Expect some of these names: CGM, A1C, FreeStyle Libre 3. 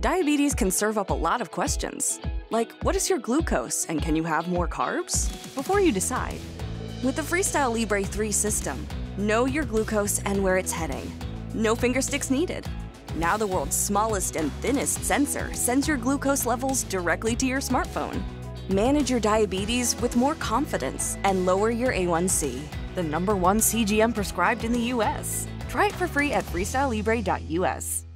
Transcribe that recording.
Diabetes can serve up a lot of questions, like what is your glucose and can you have more carbs? Before you decide, with the FreeStyle Libre 3 system, know your glucose and where it's heading. No finger sticks needed. Now the world's smallest and thinnest sensor sends your glucose levels directly to your smartphone. Manage your diabetes with more confidence and lower your A1C, the #1 CGM prescribed in the US. Try it for free at freestylelibre.us.